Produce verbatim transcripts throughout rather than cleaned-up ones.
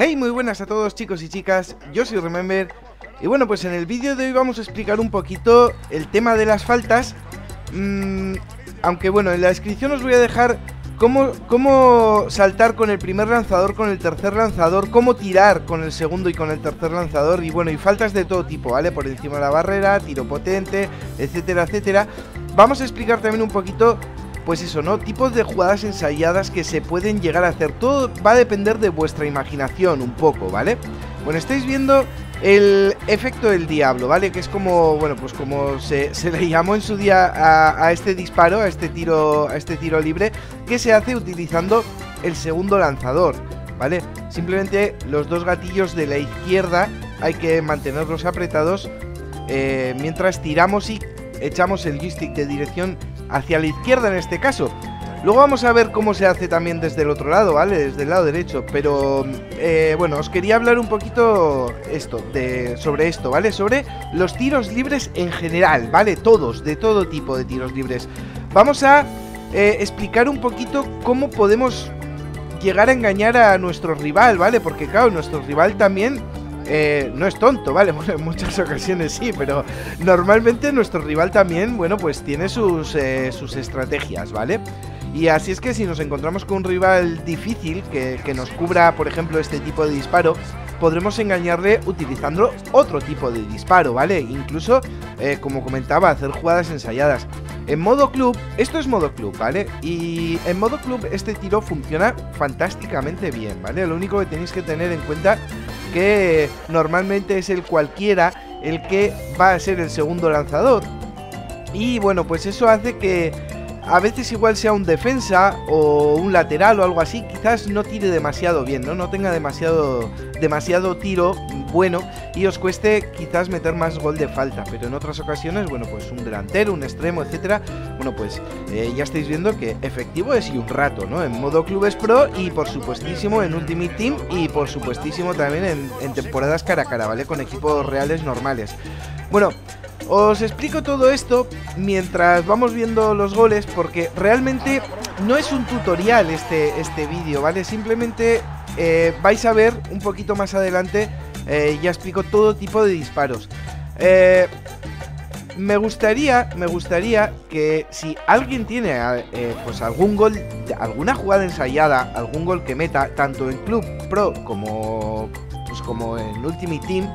Hey, muy buenas a todos chicos y chicas, yo soy Remember. Y bueno, pues en el vídeo de hoy vamos a explicar un poquito el tema de las faltas. mm, Aunque bueno, en la descripción os voy a dejar cómo, cómo saltar con el primer lanzador, con el tercer lanzador, cómo tirar con el segundo y con el tercer lanzador. Y bueno, y faltas de todo tipo, ¿vale? Por encima de la barrera, tiro potente, etcétera, etcétera. Vamos a explicar también un poquito, pues eso, ¿no? Tipos de jugadas ensayadas que se pueden llegar a hacer. Todo va a depender de vuestra imaginación un poco, ¿vale? Bueno, estáis viendo el efecto del diablo, ¿vale? Que es como, bueno, pues como se, se le llamó en su día a, a este disparo, a este tiro, a este tiro libre, que se hace utilizando el segundo lanzador, ¿vale? Simplemente los dos gatillos de la izquierda hay que mantenerlos apretados eh, mientras tiramos y echamos el joystick de dirección hacia la izquierda en este caso. Luego vamos a ver cómo se hace también desde el otro lado, ¿vale? Desde el lado derecho. Pero, eh, bueno, os quería hablar un poquito esto, de, sobre esto, ¿vale? Sobre los tiros libres en general, ¿vale? Todos, de todo tipo de tiros libres. Vamos a eh, explicar un poquito cómo podemos llegar a engañar a nuestro rival, ¿vale? Porque, claro, nuestro rival también... Eh, no es tonto, ¿vale? Bueno, en muchas ocasiones sí, pero normalmente nuestro rival también, bueno, pues tiene sus, eh, sus estrategias, ¿vale? Y así es que si nos encontramos con un rival difícil que, que nos cubra, por ejemplo, este tipo de disparo, podremos engañarle utilizando otro tipo de disparo, ¿vale? Incluso, eh, como comentaba, hacer jugadas ensayadas. En modo club, esto es modo club, ¿vale? Y en modo club este tiro funciona fantásticamente bien, ¿vale? Lo único que tenéis que tener en cuenta que normalmente es el cualquiera el que va a ser el segundo lanzador. Y bueno, pues eso hace que a veces igual sea un defensa o un lateral o algo así, quizás no tire demasiado bien, ¿no? No tenga demasiado, demasiado tiro bueno y os cueste quizás meter más gol de falta. Pero en otras ocasiones, bueno, pues un delantero, un extremo, etcétera. Bueno, pues eh, ya estáis viendo que efectivo es y un rato, ¿no? En modo Clubes Pro y por supuestísimo en Ultimate Team y por supuestísimo también en, en temporadas cara a cara, ¿vale? Con equipos reales normales. Bueno... Os explico todo esto mientras vamos viendo los goles, porque realmente no es un tutorial este, este vídeo, ¿vale? Simplemente eh, vais a ver un poquito más adelante, eh, ya explico todo tipo de disparos. Eh, me gustaría, me gustaría que si alguien tiene eh, pues algún gol, alguna jugada ensayada, algún gol que meta, tanto en Club Pro como, pues como en Ultimate Team,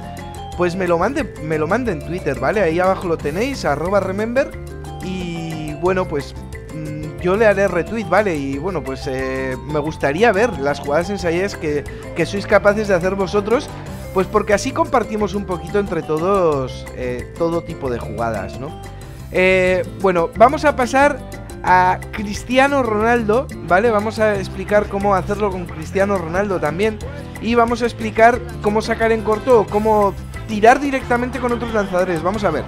pues me lo mande, me lo mande en Twitter, ¿vale? Ahí abajo lo tenéis, arroba remember. Y bueno, pues mmm, yo le haré retweet, ¿vale? Y bueno, pues eh, me gustaría ver las jugadas ensayadas que, que sois capaces de hacer vosotros. Pues porque así compartimos un poquito entre todos eh, todo tipo de jugadas, ¿no? Eh, bueno, vamos a pasar a Cristiano Ronaldo, ¿vale? Vamos a explicar cómo hacerlo con Cristiano Ronaldo también. Y vamos a explicar cómo sacar en corto o cómo... tirar directamente con otros lanzadores. Vamos a ver.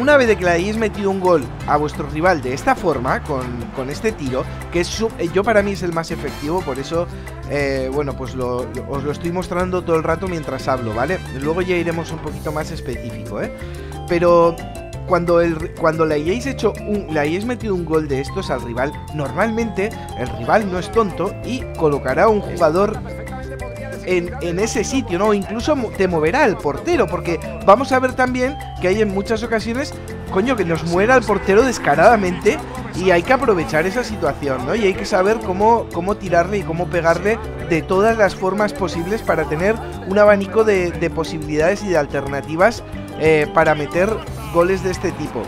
Una vez de que le hayáis metido un gol a vuestro rival de esta forma, con, con este tiro, que es su, yo para mí es el más efectivo, por eso, eh, bueno, pues lo, lo, os lo estoy mostrando todo el rato mientras hablo, ¿vale? Luego ya iremos un poquito más específico, ¿eh? Pero cuando, el, cuando le, hayáis hecho un, le hayáis metido un gol de estos al rival, normalmente el rival no es tonto y colocará un jugador... En, en ese sitio, ¿no? Incluso te moverá el portero, porque vamos a ver también que hay en muchas ocasiones, coño, que nos muera el portero descaradamente y hay que aprovechar esa situación, ¿no? Y hay que saber cómo, cómo tirarle y cómo pegarle de todas las formas posibles para tener un abanico de, de posibilidades y de alternativas eh, para meter goles de este tipo.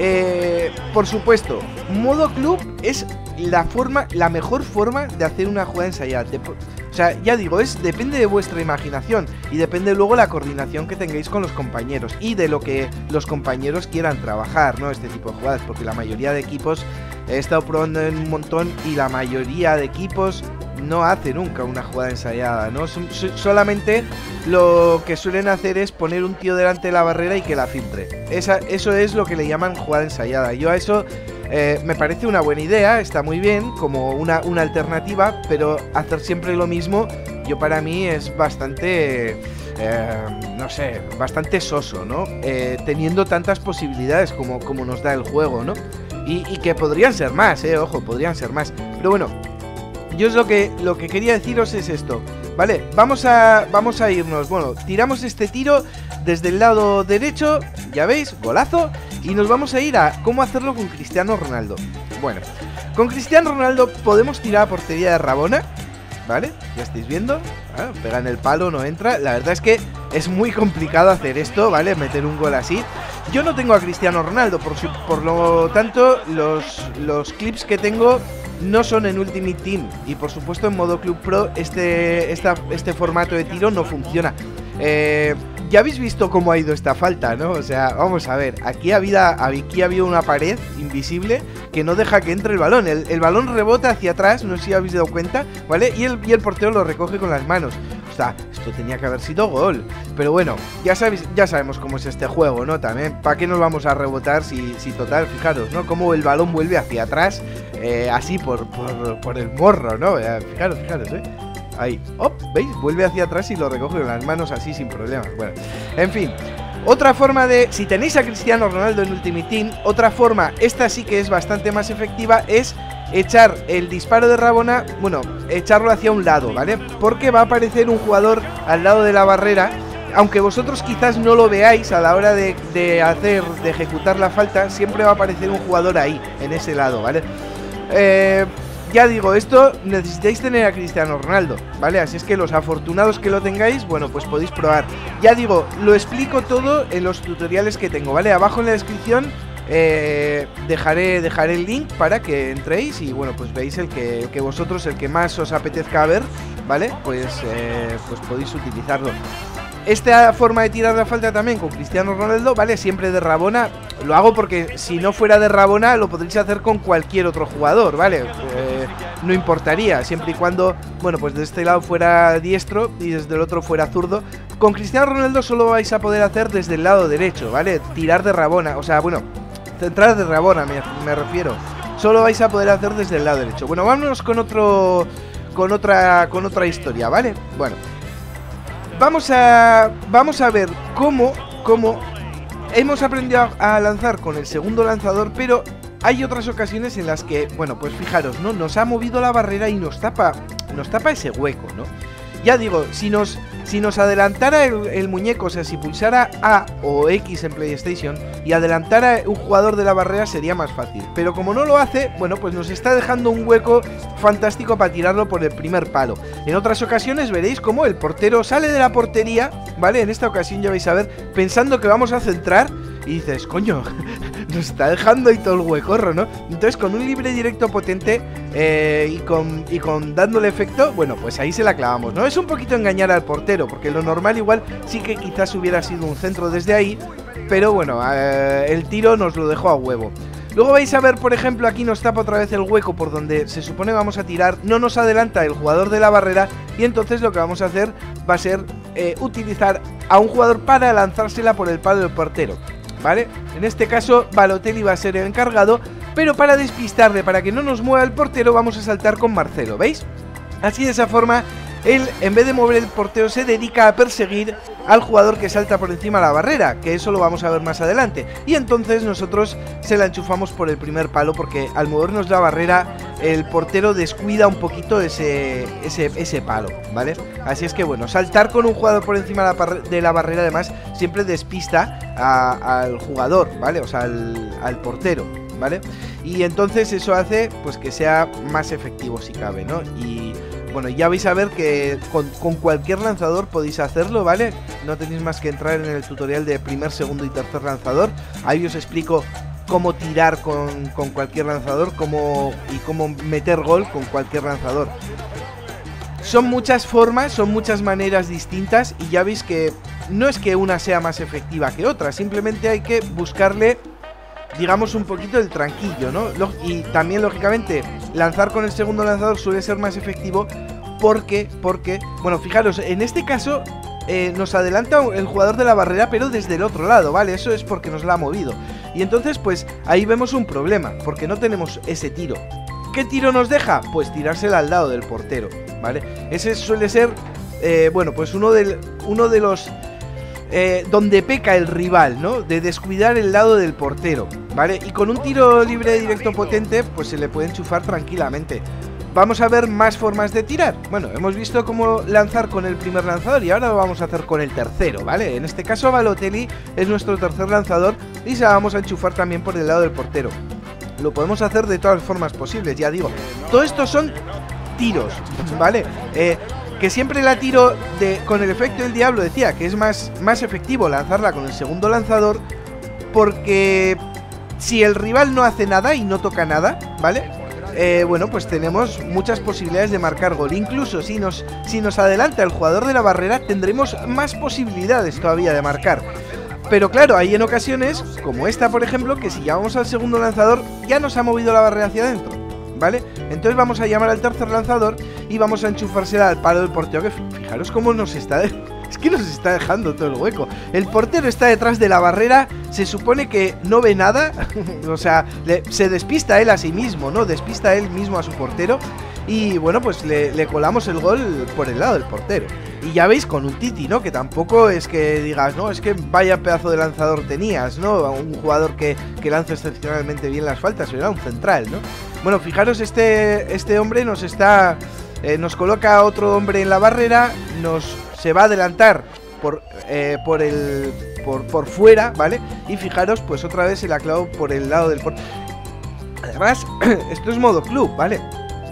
Eh, por supuesto, modo club es la forma, la mejor forma de hacer una jugada ensayada. De, o sea, ya digo, es depende de vuestra imaginación y depende luego la coordinación que tengáis con los compañeros y de lo que los compañeros quieran trabajar, ¿no? Este tipo de jugadas, porque la mayoría de equipos he estado probando en un montón y la mayoría de equipos no hace nunca una jugada ensayada, ¿no? Solamente lo que suelen hacer es poner un tío delante de la barrera y que la filtre. Esa, eso es lo que le llaman jugada ensayada. Yo a eso eh, me parece una buena idea, está muy bien, como una, una alternativa, pero hacer siempre lo mismo, yo para mí es bastante... Eh, no sé, bastante soso, ¿no? Eh, teniendo tantas posibilidades como, como nos da el juego, ¿no? Y, y que podrían ser más, ¿eh? Ojo, podrían ser más. Pero bueno, yo es lo que, lo que quería deciros es esto. Vale, vamos a, vamos a irnos. Bueno, tiramos este tiro desde el lado derecho, ya veis, golazo. Y nos vamos a ir a cómo hacerlo con Cristiano Ronaldo. Bueno, con Cristiano Ronaldo podemos tirar a portería de Rabona. ¿Vale? Ya estáis viendo, ah, pega en el palo, no entra. La verdad es que es muy complicado hacer esto, ¿vale? Meter un gol así. Yo no tengo a Cristiano Ronaldo, por, su, por lo tanto los, los clips que tengo no son en Ultimate Team. Y por supuesto en modo Club Pro este, esta, este formato de tiro no funciona. eh, Ya habéis visto cómo ha ido esta falta, ¿no? O sea, vamos a ver, aquí ha habido, aquí ha habido una pared invisible que no deja que entre el balón. El, el balón rebota hacia atrás, no sé si habéis dado cuenta, ¿vale? Y el, y el portero lo recoge con las manos. O sea, esto tenía que haber sido gol. Pero bueno, ya sabéis, ya sabemos cómo es este juego, ¿no? También, ¿para qué nos vamos a rebotar si, si total, fijaros, ¿no? Cómo el balón vuelve hacia atrás, eh, así por, por, por el morro, ¿no? Fijaros, fijaros, ¿eh? Ahí, ¡op! ¿Veis? Vuelve hacia atrás y lo recoge con las manos así sin problemas. Bueno, en fin. Otra forma de... Si tenéis a Cristiano Ronaldo en Ultimate Team, otra forma, esta sí que es bastante más efectiva, es echar el disparo de Rabona, bueno, echarlo hacia un lado, ¿vale? Porque va a aparecer un jugador al lado de la barrera, aunque vosotros quizás no lo veáis a la hora de, de hacer, de ejecutar la falta, siempre va a aparecer un jugador ahí, en ese lado, ¿vale? Eh... Ya digo, esto necesitáis tener a Cristiano Ronaldo, ¿vale? Así es que los afortunados que lo tengáis, bueno, pues podéis probar. Ya digo, lo explico todo en los tutoriales que tengo, ¿vale? Abajo en la descripción eh, dejaré, dejaré el link para que entréis y, bueno, pues veis el que, el que vosotros, el que más os apetezca ver, ¿vale? Pues, eh, pues podéis utilizarlo. Esta forma de tirar la falta también con Cristiano Ronaldo, ¿vale? Siempre de Rabona. Lo hago porque si no fuera de Rabona lo podréis hacer con cualquier otro jugador, ¿vale? Eh, no importaría, siempre y cuando, bueno, pues de este lado fuera diestro y desde el otro fuera zurdo. Con Cristiano Ronaldo solo vais a poder hacer desde el lado derecho, ¿vale? Tirar de Rabona, o sea, bueno, centrar de Rabona me, me refiero. Solo vais a poder hacer desde el lado derecho. Bueno, vámonos con otro, con otra, con otra historia, ¿vale? Bueno. Vamos a, vamos a ver cómo, cómo hemos aprendido a, a lanzar con el segundo lanzador, pero hay otras ocasiones en las que, bueno, pues fijaros, ¿no? Nos ha movido la barrera y nos tapa, nos tapa ese hueco, ¿no? Ya digo, si nos, si nos adelantara el, el muñeco, o sea, si pulsara A o X en PlayStation y adelantara un jugador de la barrera sería más fácil. Pero como no lo hace, bueno, pues nos está dejando un hueco fantástico para tirarlo por el primer palo. En otras ocasiones veréis cómo el portero sale de la portería, ¿vale? En esta ocasión ya vais a ver, pensando que vamos a centrar y dices, coño, nos está dejando ahí todo el huecorro, ¿no? Entonces con un libre directo potente eh, y, con, y con dándole efecto, bueno, pues ahí se la clavamos, ¿no? Es un poquito engañar al portero, porque lo normal igual sí que quizás hubiera sido un centro desde ahí, pero bueno, eh, el tiro nos lo dejó a huevo. Luego vais a ver, por ejemplo, aquí nos tapa otra vez el hueco por donde se supone vamos a tirar, no nos adelanta el jugador de la barrera y entonces lo que vamos a hacer va a ser eh, utilizar a un jugador para lanzársela por el palo del portero. ¿Vale? En este caso Balotelli va a ser el encargado, pero para despistarle, para que no nos mueva el portero, vamos a saltar con Marcelo, ¿veis? Así de esa forma, él en vez de mover el portero se dedica a perseguir al jugador que salta por encima de la barrera, que eso lo vamos a ver más adelante. Y entonces nosotros se la enchufamos por el primer palo, porque al movernos la barrera el portero descuida un poquito ese, ese, ese palo, ¿vale? Así es que bueno, saltar con un jugador por encima de la barrera además siempre despista a, al jugador, ¿vale? O sea, al, al portero, ¿vale? Y entonces eso hace pues que sea más efectivo si cabe, ¿no? Y... bueno, ya vais a ver que con, con cualquier lanzador podéis hacerlo, ¿vale? No tenéis más que entrar en el tutorial de primer, segundo y tercer lanzador. Ahí os explico cómo tirar con, con cualquier lanzador cómo, y cómo meter gol con cualquier lanzador. Son muchas formas, son muchas maneras distintas y ya veis que no es que una sea más efectiva que otra. Simplemente hay que buscarle, digamos, un poquito el tranquillo, ¿no? Y también, lógicamente, lanzar con el segundo lanzador suele ser más efectivo Porque, porque, bueno, fijaros, en este caso eh, nos adelanta el jugador de la barrera, pero desde el otro lado, ¿vale? Eso es porque nos la ha movido. Y entonces, pues, ahí vemos un problema, porque no tenemos ese tiro. ¿Qué tiro nos deja? Pues tirársela al lado del portero, ¿vale? Ese suele ser, eh, bueno, pues uno, del, uno de los... Eh, donde peca el rival, ¿no? De descuidar el lado del portero, ¿vale? Y con un tiro libre directo potente, pues se le puede enchufar tranquilamente. Vamos a ver más formas de tirar. Bueno, hemos visto cómo lanzar con el primer lanzador y ahora lo vamos a hacer con el tercero, ¿vale? En este caso Balotelli es nuestro tercer lanzador y se la vamos a enchufar también por el lado del portero. Lo podemos hacer de todas las formas posibles, ya digo. Todo esto son tiros, ¿vale? Eh... Que siempre la tiro de, con el efecto del diablo, decía que es más, más efectivo lanzarla con el segundo lanzador, porque si el rival no hace nada y no toca nada, ¿vale? Eh, bueno, pues tenemos muchas posibilidades de marcar gol. Incluso si nos, si nos adelanta el jugador de la barrera, tendremos más posibilidades todavía de marcar. Pero claro, hay en ocasiones, como esta por ejemplo, que si llamamos al segundo lanzador, ya nos ha movido la barrera hacia adentro, ¿vale? Entonces vamos a llamar al tercer lanzador y vamos a enchufársela al palo del portero, que fijaros cómo nos está... De... Es que nos está dejando todo el hueco. El portero está detrás de la barrera, se supone que no ve nada, o sea, le... se despista él a sí mismo, ¿no? Despista él mismo a su portero y, bueno, pues le, le colamos el gol por el lado del portero. Y ya veis con un Titi, ¿no? Que tampoco es que digas, no, es que vaya pedazo de lanzador tenías, ¿no? Un jugador que, que lanza excepcionalmente bien las faltas, era un central, ¿no? Bueno, fijaros, este, este hombre nos está... Eh, nos coloca otro hombre en la barrera, nos se va a adelantar por, eh, por el por, por fuera, ¿vale? Y fijaros, pues otra vez se la clavo por el lado del portero. Además, esto es modo club, ¿vale?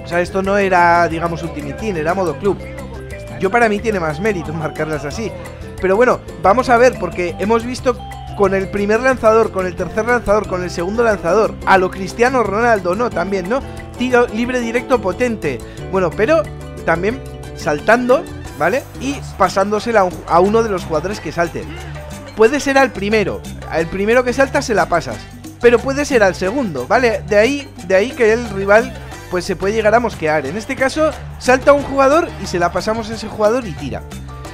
O sea, esto no era, digamos, Ultimate Team, era modo club. Yo para mí tiene más mérito marcarlas así. Pero bueno, vamos a ver, porque hemos visto con el primer lanzador, con el tercer lanzador, con el segundo lanzador, a lo Cristiano Ronaldo, ¿no? También, ¿no? Tiro libre directo potente. Bueno, pero también saltando, ¿vale? Y pasándosela a, un, a uno de los jugadores que salten. Puede ser al primero. Al primero que salta se la pasas. Pero puede ser al segundo, ¿vale? De ahí, de ahí que el rival pues se puede llegar a mosquear. En este caso salta un jugador y se la pasamos a ese jugador y tira.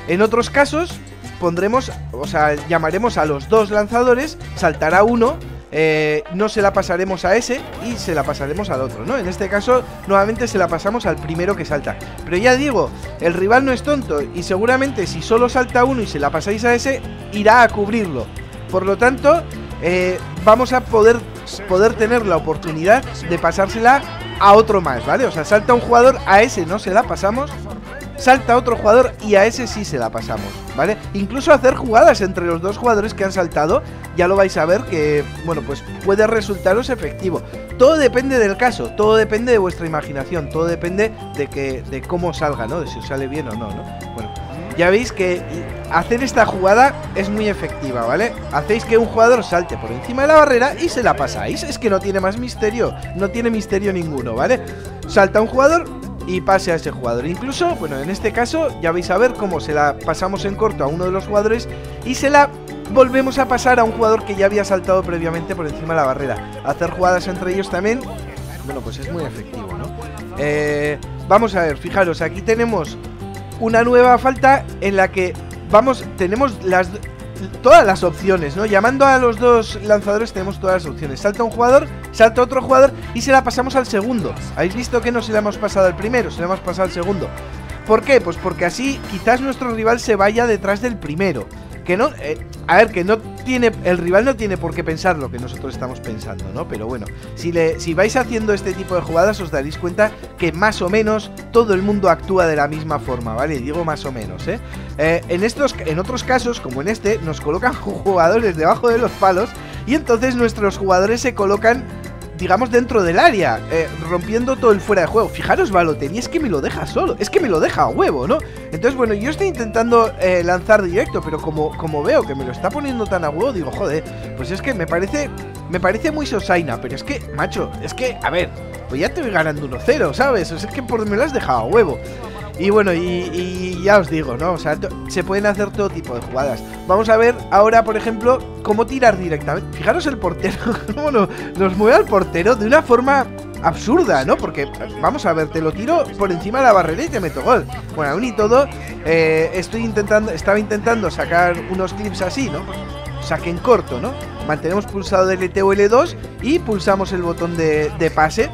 En otros casos pondremos, o sea, llamaremos a los dos lanzadores, saltará uno. Eh, no se la pasaremos a ese y se la pasaremos al otro, ¿no? En este caso, nuevamente se la pasamos al primero que salta. Pero ya digo, el rival no es tonto y seguramente si solo salta uno y se la pasáis a ese, irá a cubrirlo. Por lo tanto, eh, vamos a poder, poder tener la oportunidad de pasársela a otro más, ¿vale? O sea, salta un jugador, a ese no se la pasamos, salta otro jugador y a ese sí se la pasamos, ¿vale? Incluso hacer jugadas entre los dos jugadores que han saltado, ya lo vais a ver que, bueno, pues puede resultaros efectivo. Todo depende del caso, todo depende de vuestra imaginación, todo depende de que de cómo salga, ¿no? De si os sale bien o no, ¿no? Bueno, ya veis que hacer esta jugada es muy efectiva, ¿vale? Hacéis que un jugador salte por encima de la barrera y se la pasáis. Es que no tiene más misterio, no tiene misterio ninguno, ¿vale? Salta un jugador y pase a ese jugador. Incluso, bueno, en este caso ya vais a ver cómo se la pasamos en corto a uno de los jugadores y se la volvemos a pasar a un jugador que ya había saltado previamente por encima de la barrera. Hacer jugadas entre ellos también, bueno, pues es muy efectivo, ¿no? Eh, vamos a ver, fijaros, aquí tenemos una nueva falta en la que vamos, tenemos las todas las opciones, ¿no? Llamando a los dos lanzadores tenemos todas las opciones. Salta un jugador, salta otro jugador y se la pasamos al segundo. ¿Habéis visto que no se la hemos pasado al primero? Se la hemos pasado al segundo. ¿Por qué? Pues porque así quizás nuestro rival se vaya detrás del primero. Que no... Eh, a ver, que no tiene... El rival no tiene por qué pensar lo que nosotros estamos pensando, ¿no? Pero bueno, si, le, si vais haciendo este tipo de jugadas os daréis cuenta que más o menos todo el mundo actúa de la misma forma, ¿vale? Digo más o menos, ¿eh? eh en, estos, en otros casos, como en este, nos colocan jugadores debajo de los palos y entonces nuestros jugadores se colocan, digamos, dentro del área, eh, rompiendo todo el fuera de juego. Fijaros, Balotelli, es que me lo deja solo, es que me lo deja a huevo, ¿no? Entonces, bueno, yo estoy intentando eh, lanzar directo, pero como, como veo que me lo está poniendo tan a huevo, digo, joder, pues es que me parece, me parece muy sosaina, pero es que, macho, es que, a ver, pues ya te voy ganando uno cero, ¿sabes? O sea, es que por me lo has dejado a huevo. Y bueno, y, y ya os digo, ¿no? O sea, se pueden hacer todo tipo de jugadas. Vamos a ver ahora, por ejemplo, cómo tirar directamente. Fijaros el portero, cómo nos, nos mueve al portero de una forma absurda, ¿no? Porque, vamos a ver, te lo tiro por encima de la barrera y te meto gol. Bueno, aún y todo, eh, estoy intentando, estaba intentando sacar unos clips así, ¿no? Saque en corto, ¿no? Mantenemos pulsado L T o L dos y pulsamos el botón de, de pase.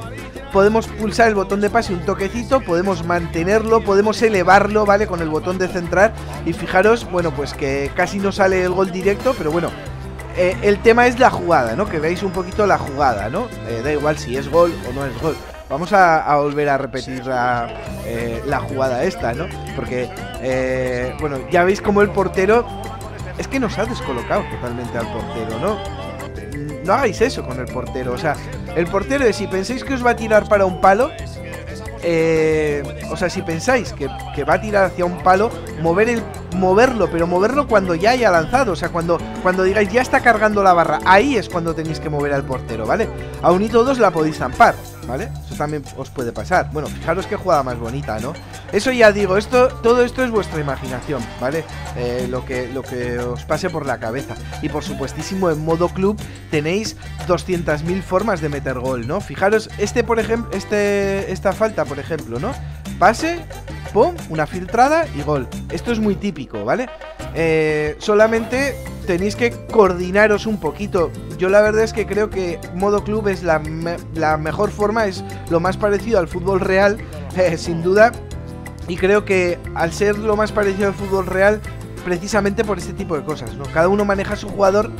Podemos pulsar el botón de pase un toquecito, podemos mantenerlo, podemos elevarlo, ¿vale? Con el botón de centrar. Y fijaros, bueno, pues que casi no sale el gol directo, pero bueno. Eh, el tema es la jugada, ¿no? Que veáis un poquito la jugada, ¿no? Eh, da igual si es gol o no es gol. Vamos a, a volver a repetir la, eh, la jugada esta, ¿no? Porque, eh, bueno, ya veis como el portero... Es que nos ha descolocado totalmente al portero, ¿no? No hagáis eso con el portero. O sea, el portero es, si pensáis que os va a tirar para un palo... Eh, o sea, si pensáis que, que va a tirar hacia un palo, mover el, moverlo, pero moverlo cuando ya haya lanzado. O sea, cuando, cuando digáis ya está cargando la barra, ahí es cuando tenéis que mover al portero, ¿vale? Aún y todos la podéis zampar, ¿vale? Eso también os puede pasar. Bueno, fijaros qué jugada más bonita, ¿no? Eso ya digo, esto, todo esto es vuestra imaginación, ¿vale? Eh, lo, que, lo que os pase por la cabeza. Y por supuestísimo, en modo club tenéis doscientas mil formas de meter gol, ¿no? Fijaros, este por ejemplo, este, esta falta, por ejemplo, ¿no? Pase, pum, una filtrada y gol. Esto es muy típico, ¿vale? Eh, solamente tenéis que coordinaros un poquito. Yo la verdad es que creo que modo club es la, me la mejor forma, es lo más parecido al fútbol real, eh, sin duda. Y creo que al ser lo más parecido al fútbol real, precisamente por este tipo de cosas, ¿no? Cada uno maneja a su jugador.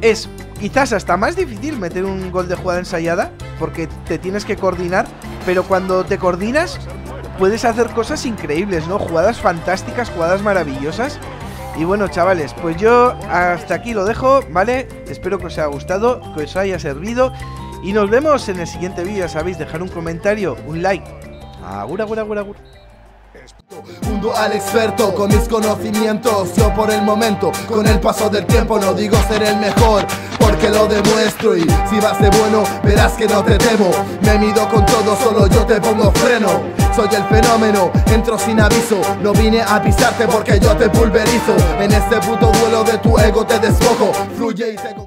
Es quizás hasta más difícil meter un gol de jugada ensayada, porque te tienes que coordinar, pero cuando te coordinas puedes hacer cosas increíbles, ¿no? Jugadas fantásticas, jugadas maravillosas. Y bueno, chavales, pues yo hasta aquí lo dejo, ¿vale? Espero que os haya gustado, que os haya servido. Y nos vemos en el siguiente vídeo. Ya sabéis, dejar un comentario, un like. Agur, agur, agur, agur. Mundo al experto con mis conocimientos. Yo por el momento, con el paso del tiempo, no digo ser el mejor, porque lo demuestro. Y si vas de bueno, verás que no te temo. Me mido con todo, solo yo te pongo freno. Soy el fenómeno, entro sin aviso. No vine a pisarte porque yo te pulverizo. En este puto duelo de tu ego te despojo. Fluye y te...